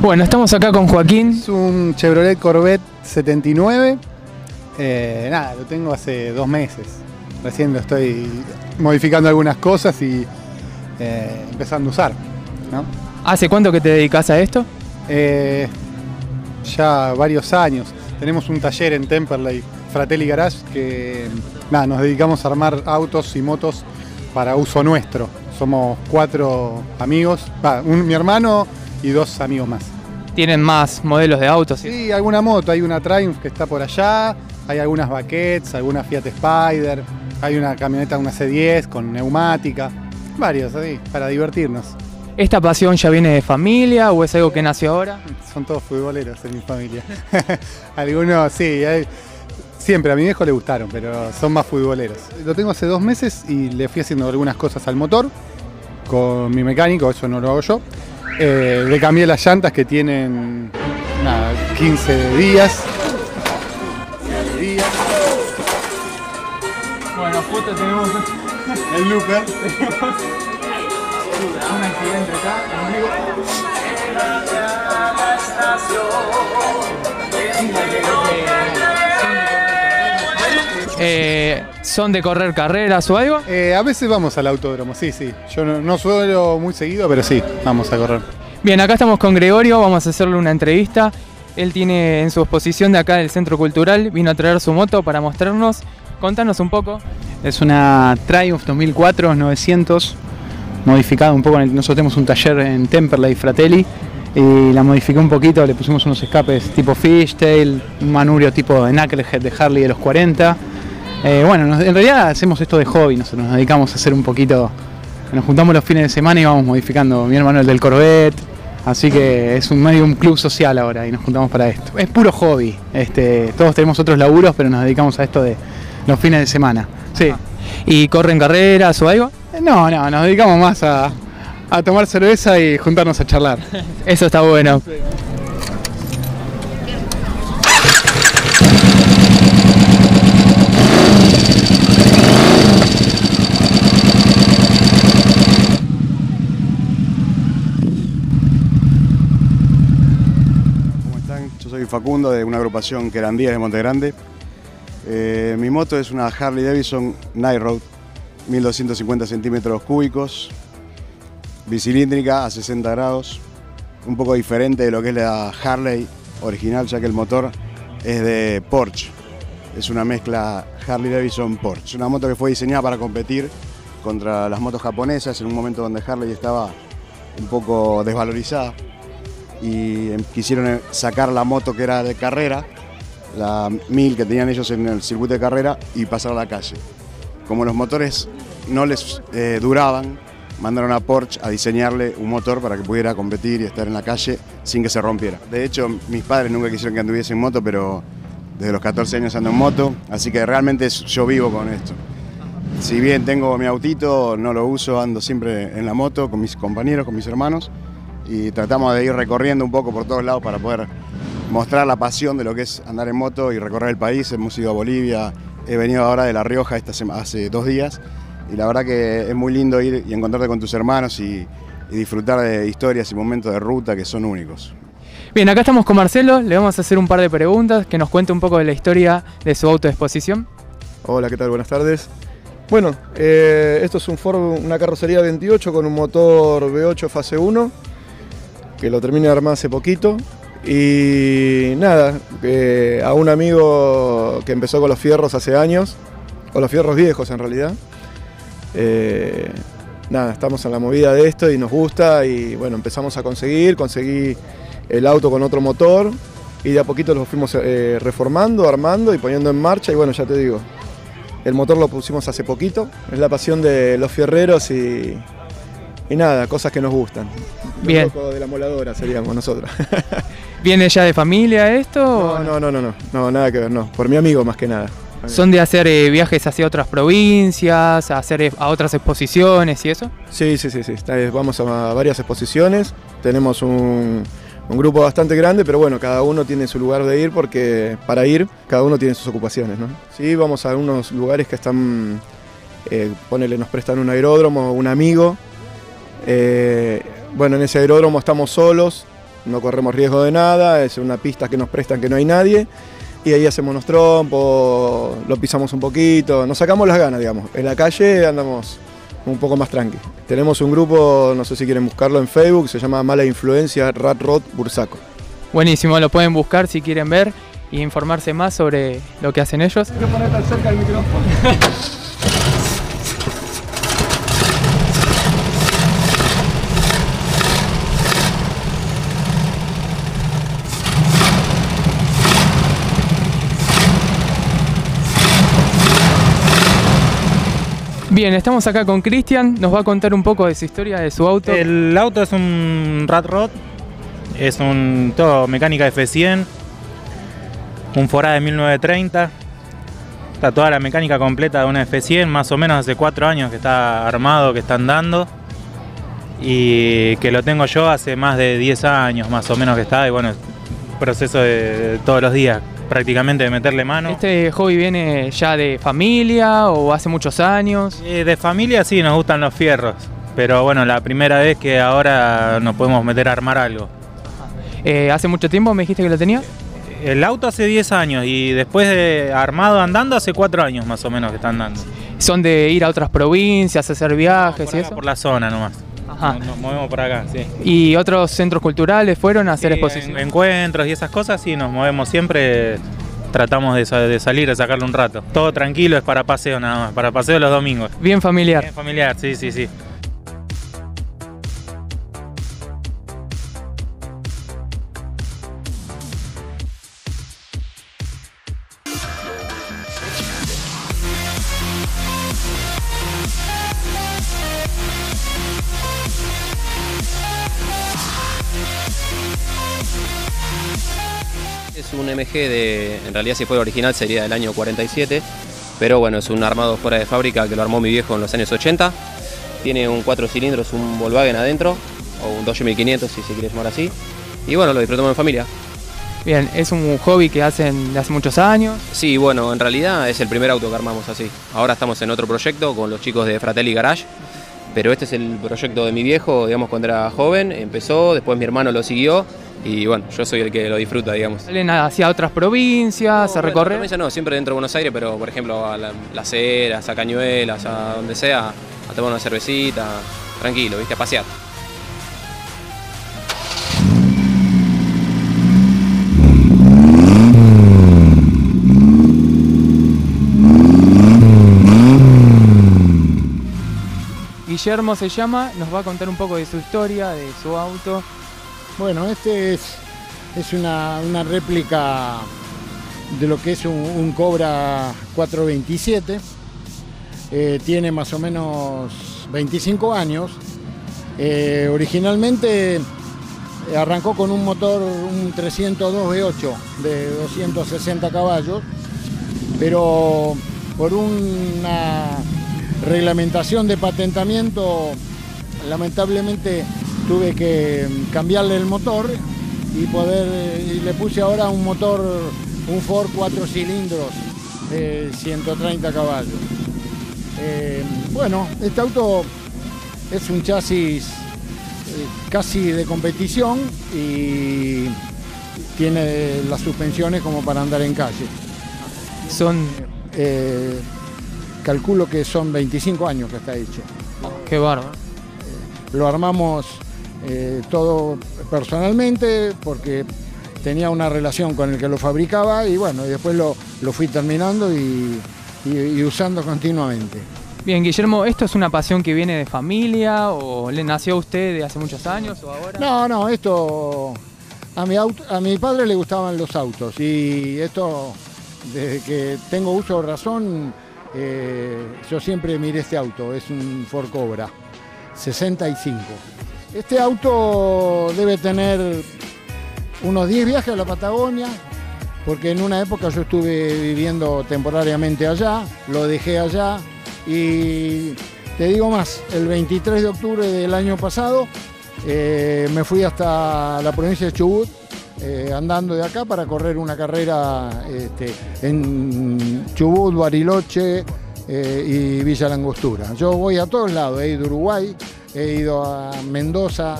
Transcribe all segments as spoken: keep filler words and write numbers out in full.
Bueno, estamos acá con Joaquín. Es un Chevrolet Corvette setenta y nueve. Eh, nada, lo tengo hace dos meses. Recién lo estoy modificando algunas cosas y eh, empezando a usar, ¿no? ¿Hace cuánto que te dedicas a esto? Eh, ya varios años. Tenemos un taller en Temperley, Fratelli Garage, que nada, nos dedicamos a armar autos y motos para uso nuestro. Somos cuatro amigos, ah, un, mi hermano y dos amigos más. ¿Tienen más modelos de autos? Sí, sí, alguna moto, hay una Triumph que está por allá, hay algunas Baquets, alguna Fiat Spider, hay una camioneta, una C diez con neumática, varios así, para divertirnos. ¿Esta pasión ya viene de familia o es algo que nació ahora? Son todos futboleros en mi familia. Algunos sí, hay... siempre a mi viejo le gustaron, pero son más futboleros. Lo tengo hace dos meses y le fui haciendo algunas cosas al motor con mi mecánico, eso no lo hago yo. Eh, le cambié las llantas que tienen nada, quince días. Bueno, justo tenemos el looper. Tenemos un accidente acá, amigo. Eh, ¿Son de correr carreras o algo? Eh, a veces vamos al autódromo, sí, sí. Yo no, no suelo muy seguido, pero sí, vamos a correr. Bien, acá estamos con Gregorio, vamos a hacerle una entrevista. Él tiene en su exposición de acá del Centro Cultural, vino a traer su moto para mostrarnos. Contanos un poco. Es una Triumph dos mil cuatro, novecientos, modificada un poco. Nosotros tenemos un taller en Temperley, Fratelli, y la modificó un poquito, le pusimos unos escapes tipo fishtail, un manubrio tipo de knucklehead de Harley de los cuarenta. Eh, bueno, en realidad hacemos esto de hobby, nosotros nos dedicamos a hacer un poquito, nos juntamos los fines de semana y vamos modificando, mi hermano el del Corvette, así que es un medio un club social ahora y nos juntamos para esto. Es puro hobby, este, todos tenemos otros laburos, pero nos dedicamos a esto de los fines de semana. Sí. ¿Y corren carreras o algo? No, no, nos dedicamos más a, a tomar cerveza y juntarnos a charlar. Eso está bueno. Sí. Soy Facundo de una agrupación Querandías de Monte Grande. Eh, mi moto es una Harley Davidson Night Road, mil doscientos cincuenta centímetros cúbicos, bicilíndrica a sesenta grados, un poco diferente de lo que es la Harley original, ya que el motor es de Porsche. Es una mezcla Harley Davidson Porsche. Es una moto que fue diseñada para competir contra las motos japonesas en un momento donde Harley estaba un poco desvalorizada. Y quisieron sacar la moto que era de carrera, la mil que tenían ellos en el circuito de carrera, y pasar a la calle. Como los motores no les eh, duraban, mandaron a Porsche a diseñarle un motor para que pudiera competir y estar en la calle sin que se rompiera. De hecho, mis padres nunca quisieron que anduviese en moto, pero desde los catorce años ando en moto, así que realmente yo vivo con esto. Si bien tengo mi autito, no lo uso, ando siempre en la moto con mis compañeros, con mis hermanos, y tratamos de ir recorriendo un poco por todos lados para poder mostrar la pasión de lo que es andar en moto y recorrer el país. Hemos ido a Bolivia, he venido ahora de La Rioja esta semana, hace dos días, y la verdad que es muy lindo ir y encontrarte con tus hermanos y, y disfrutar de historias y momentos de ruta que son únicos. Bien, acá estamos con Marcelo, le vamos a hacer un par de preguntas, que nos cuente un poco de la historia de su autoexposición. Hola, ¿qué tal? Buenas tardes. Bueno, eh, esto es un Ford, una carrocería veintiocho con un motor V ocho Fase uno, que lo terminé de armar hace poquito, y nada, eh, a un amigo que empezó con los fierros hace años, o los fierros viejos en realidad, eh, nada, estamos en la movida de esto y nos gusta, y bueno, empezamos a conseguir, conseguí el auto con otro motor, y de a poquito lo fuimos eh, reformando, armando y poniendo en marcha, y bueno, ya te digo, el motor lo pusimos hace poquito, es la pasión de los fierreros y, y nada, cosas que nos gustan. Bien. Un poco de la moladora seríamos nosotros. ¿Viene ya de familia esto? No, no, no, no, no, no, nada que ver, no, por mi amigo más que nada. ¿Son de hacer eh, viajes hacia otras provincias, a hacer a otras exposiciones y eso? Sí, sí, sí, sí. Vamos a varias exposiciones, tenemos un, un grupo bastante grande, pero bueno, cada uno tiene su lugar de ir porque para ir cada uno tiene sus ocupaciones, ¿no? Sí, vamos a unos lugares que están, eh, ponele, nos prestan un aeródromo, un amigo, eh, bueno, en ese aeródromo estamos solos, no corremos riesgo de nada, es una pista que nos prestan que no hay nadie, y ahí hacemos unos trompos, lo pisamos un poquito, nos sacamos las ganas, digamos. En la calle andamos un poco más tranqui. Tenemos un grupo, no sé si quieren buscarlo en Facebook, se llama Mala Influencia Rat Rod Burzaco. Buenísimo, lo pueden buscar si quieren ver y informarse más sobre lo que hacen ellos. Hay que poner tan cerca el micrófono. Bien, estamos acá con Cristian, nos va a contar un poco de su historia, de su auto. El auto es un Rat Rod, es un todo mecánica F cien, un Forá de mil novecientos treinta, está toda la mecánica completa de una F cien, más o menos hace cuatro años que está armado, que está andando, y que lo tengo yo hace más de diez años más o menos que está, y bueno, proceso de todos los días. Prácticamente de meterle mano. ¿Este hobby viene ya de familia o hace muchos años? Eh, de familia sí, nos gustan los fierros, pero bueno, la primera vez que ahora nos podemos meter a armar algo. Eh, ¿Hace mucho tiempo me dijiste que lo tenías? El auto hace diez años y después de armado andando hace cuatro años más o menos que está andando. ¿Son de ir a otras provincias, hacer viajes no, por y acá, eso? Por la zona nomás. Ajá. Nos, nos movemos por acá, sí. ¿Y otros centros culturales fueron a hacer sí, exposiciones? En, encuentros y esas cosas, sí, nos movemos siempre, tratamos de, de salir, de sacarle un rato. Todo tranquilo, es para paseo nada más, para paseo los domingos. Bien familiar. Bien familiar, sí, sí, sí. Es un M G de, en realidad si fuera original sería del año cuarenta y siete, pero bueno, es un armado fuera de fábrica que lo armó mi viejo en los años ochenta. Tiene un cuatro cilindros, un Volkswagen adentro, o un Dodge mil quinientos si se quiere llamar así, y bueno, lo disfrutamos en familia. Bien, ¿es un hobby que hacen de hace muchos años? Sí, bueno, en realidad es el primer auto que armamos así. Ahora estamos en otro proyecto con los chicos de Fratelli Garage, pero este es el proyecto de mi viejo, digamos, cuando era joven, empezó, después mi hermano lo siguió, y bueno, yo soy el que lo disfruta, digamos. ¿Salen hacia otras provincias, no, a recorrer? Bueno, no, siempre dentro de Buenos Aires, pero por ejemplo a la, Las Heras, a Cañuelas, a donde sea, a tomar una cervecita, tranquilo, viste, a pasear. Guillermo se llama, nos va a contar un poco de su historia, de su auto. Bueno, este es, es una, una réplica de lo que es un, un Cobra cuatrocientos veintisiete, eh, tiene más o menos veinticinco años, eh, originalmente arrancó con un motor, un trescientos dos V ocho de doscientos sesenta caballos, pero por una reglamentación de patentamiento lamentablemente tuve que cambiarle el motor y poder y le puse ahora un motor, un Ford cuatro cilindros de ciento treinta caballos. Eh, bueno, este auto es un chasis casi de competición y tiene las suspensiones como para andar en calle. Son... Eh, calculo que son veinticinco años que está hecho. ¡Qué bárbaro! Eh, lo armamos... Eh, todo personalmente porque tenía una relación con el que lo fabricaba y bueno, y después lo, lo fui terminando y, y, y usando continuamente. Bien, Guillermo, ¿esto es una pasión que viene de familia o le nació a usted de hace muchos años o ahora? No, no, esto... A mi, auto, a mi padre le gustaban los autos y esto, desde que tengo uso o razón, eh, yo siempre miré este auto, es un Ford Cobra sesenta y cinco. Este auto debe tener unos diez viajes a la Patagonia, porque en una época yo estuve viviendo temporariamente allá, lo dejé allá y te digo más, el veintitrés de octubre del año pasado eh, me fui hasta la provincia de Chubut, eh, andando de acá para correr una carrera este, en Chubut, Bariloche eh, y Villa Langostura. Yo voy a todos lados, he ido a Uruguay, he ido a Mendoza,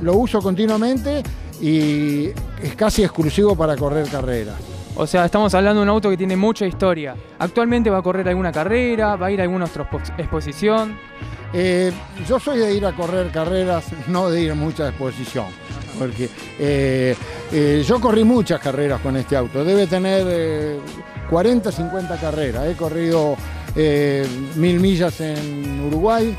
lo uso continuamente y es casi exclusivo para correr carreras. O sea, estamos hablando de un auto que tiene mucha historia. ¿Actualmente va a correr alguna carrera? ¿Va a ir a alguna otra exposición? Eh, yo soy de ir a correr carreras, no de ir a mucha exposición. Porque eh, eh, yo corrí muchas carreras con este auto. Debe tener eh, cuarenta, cincuenta carreras. He corrido eh, mil millas en Uruguay.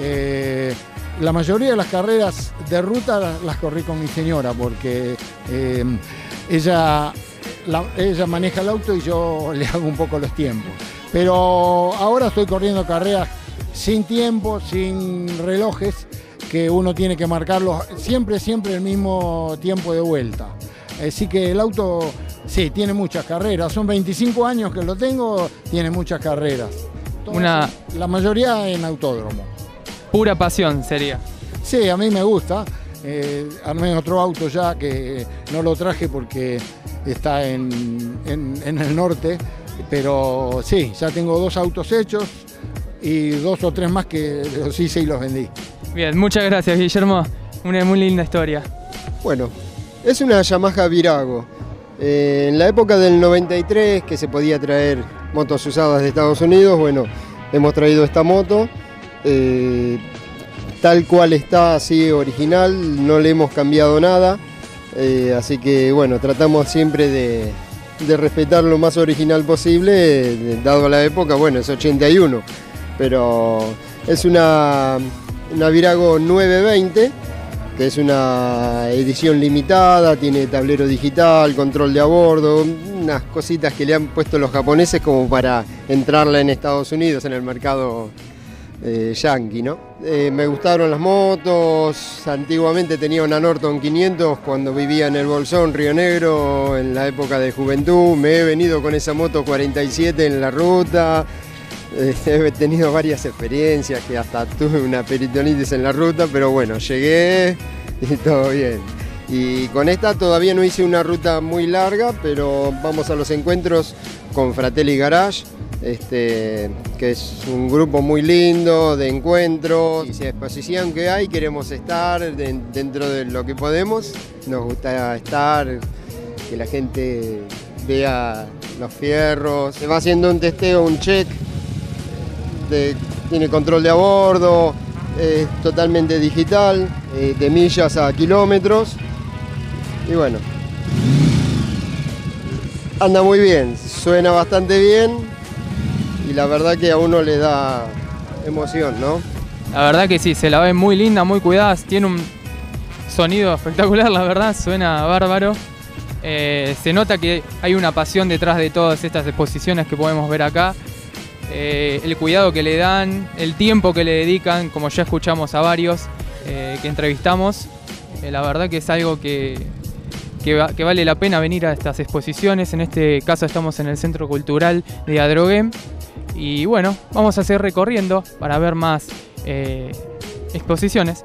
Eh, la mayoría de las carreras de ruta las, las corrí con mi señora, porque eh, ella... La, ella maneja el auto y yo le hago un poco los tiempos. Pero ahora estoy corriendo carreras sin tiempo, sin relojes, que uno tiene que marcarlos siempre, siempre el mismo tiempo de vuelta. Así que el auto, sí, tiene muchas carreras. Son veinticinco años que lo tengo, tiene muchas carreras. Entonces, Una... la mayoría en autódromo. Pura pasión sería. Sí, a mí me gusta. Eh, armé otro auto ya que no lo traje porque está en, en, en el norte, pero sí, ya tengo dos autos hechos y dos o tres más que los hice y los vendí. Bien, muchas gracias, Guillermo. Una muy linda historia. Bueno, es una Yamaha Virago. Eh, en la época del noventa y tres, que se podía traer motos usadas de Estados Unidos, bueno, hemos traído esta moto. Eh, tal cual está, así original, no le hemos cambiado nada. Eh, así que bueno, tratamos siempre de, de respetar lo más original posible, eh, dado la época. Bueno, es ochenta y uno, pero es una, una Virago novecientos veinte, que es una edición limitada, tiene tablero digital, control de a bordo, unas cositas que le han puesto los japoneses como para entrarla en Estados Unidos, en el mercado Eh, yankee, ¿no? Eh, me gustaron las motos. Antiguamente tenía una Norton quinientos cuando vivía en el Bolsón, Río Negro, en la época de juventud. Me he venido con esa moto cuarenta y siete en la ruta. Eh, he tenido varias experiencias, que hasta tuve una peritonitis en la ruta, pero bueno, llegué y todo bien. Y con esta todavía no hice una ruta muy larga, pero vamos a los encuentros con Fratelli Garage. Este, que es un grupo muy lindo de encuentros y exposición que hay. Queremos estar de, dentro de lo que podemos. Nos gusta estar, que la gente vea los fierros. Se va haciendo un testeo, un check. De, tiene control de a bordo, es totalmente digital, de millas a kilómetros. Y bueno, anda muy bien, suena bastante bien. Y la verdad que a uno le da emoción, ¿no? La verdad que sí, se la ve muy linda, muy cuidada. Tiene un sonido espectacular, la verdad, suena bárbaro. Eh, se nota que hay una pasión detrás de todas estas exposiciones que podemos ver acá. Eh, el cuidado que le dan, el tiempo que le dedican, como ya escuchamos a varios eh, que entrevistamos. Eh, la verdad que es algo que, que, va, que vale la pena venir a estas exposiciones. En este caso estamos en el Centro Cultural de Adrogué. Y bueno, vamos a seguir recorriendo para ver más eh, exposiciones.